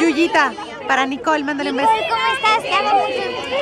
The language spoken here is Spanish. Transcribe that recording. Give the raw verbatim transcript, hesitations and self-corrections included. Yuyita, para Nicole, mándale un beso. Nicole, ¿cómo estás? Te amo mucho.